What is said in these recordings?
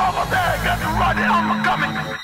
over there, got me running, I'm coming.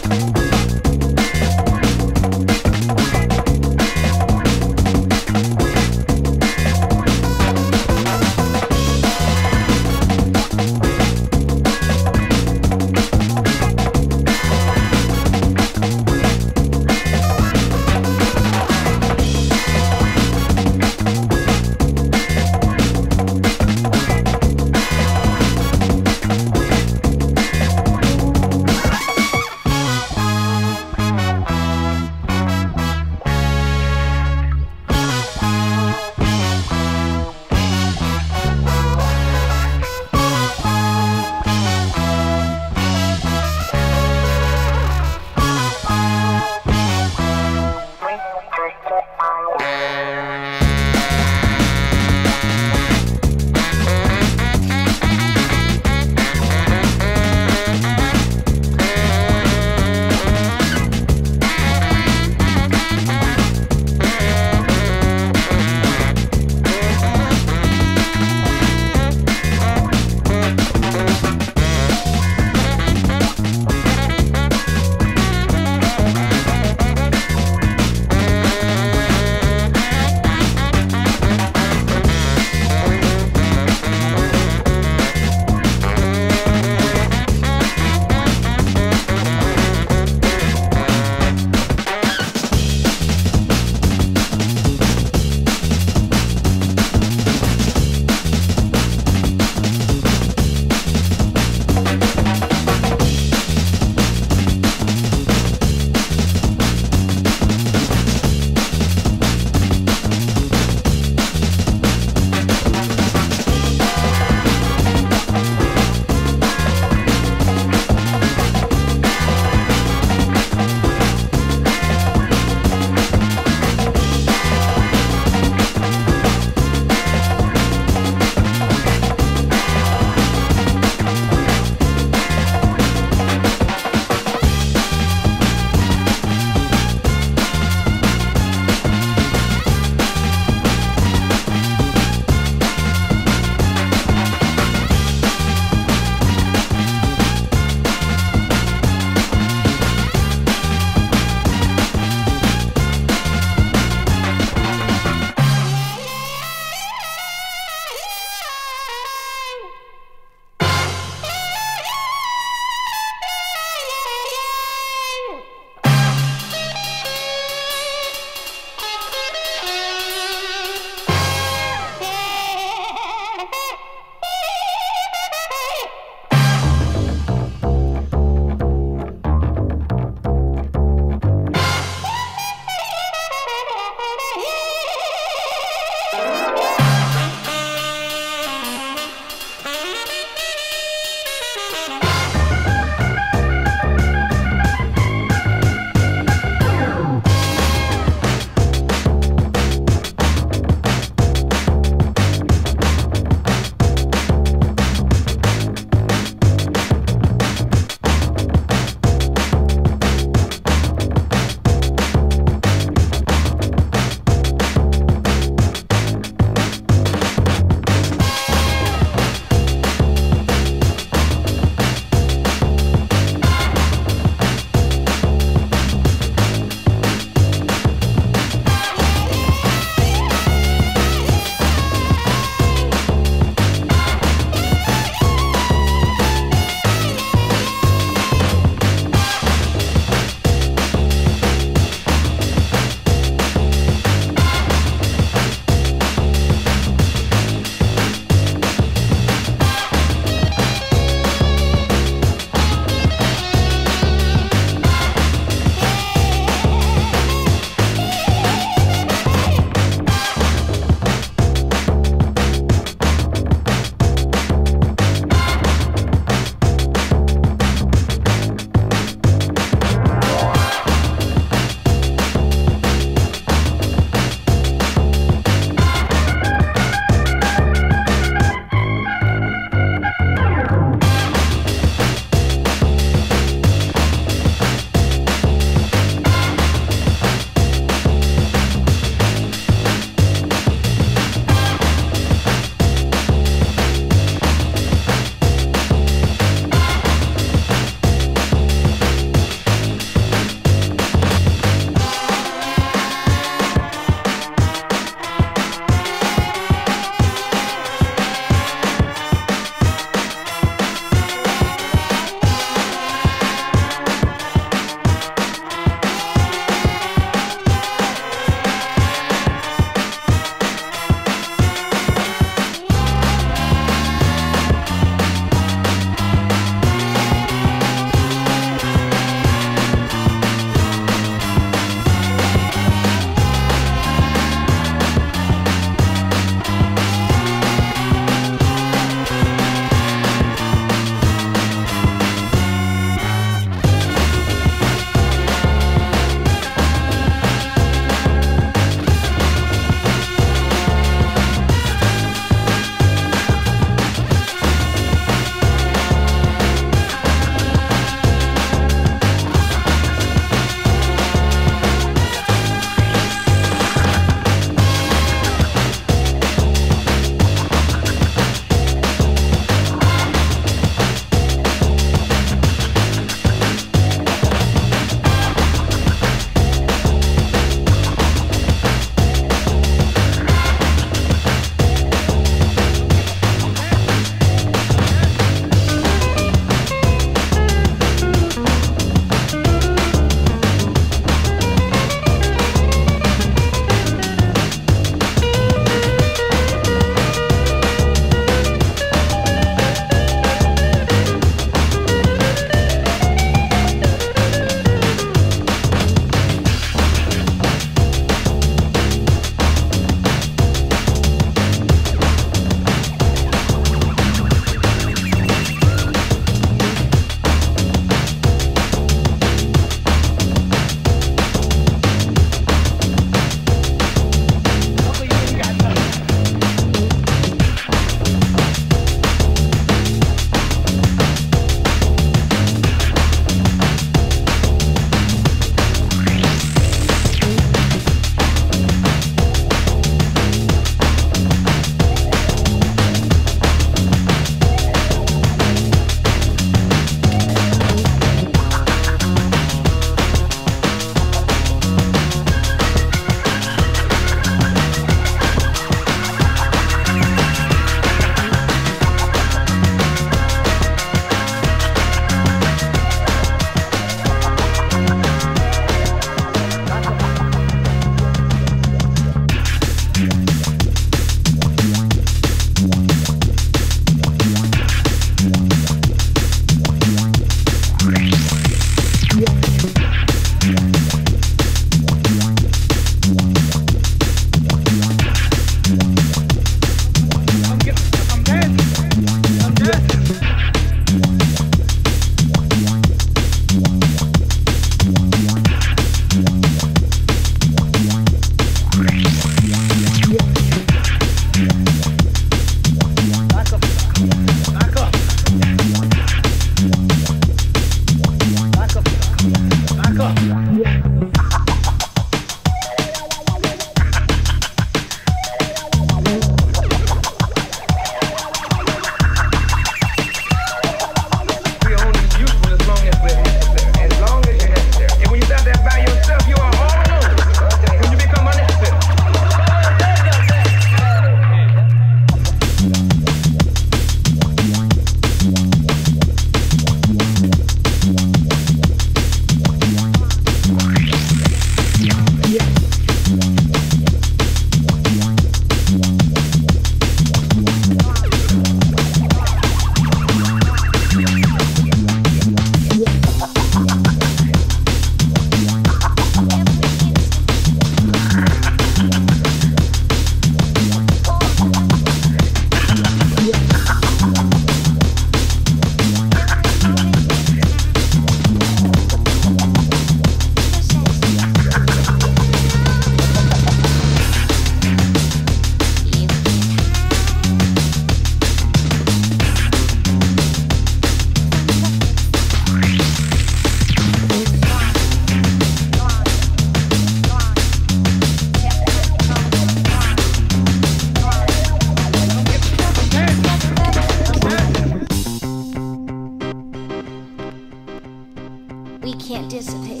we can't dissipate.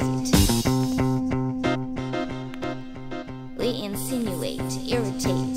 We insinuate, irritate.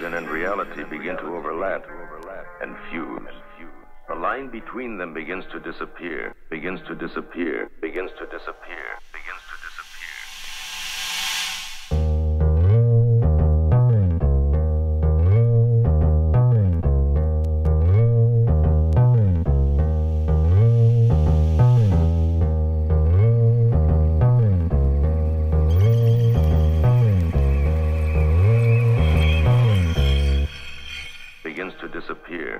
illusion and reality begin to overlap and fuse. The line between them begins to disappear, begins to disappear, begins to disappear, begins to disappear. Begins to disappear.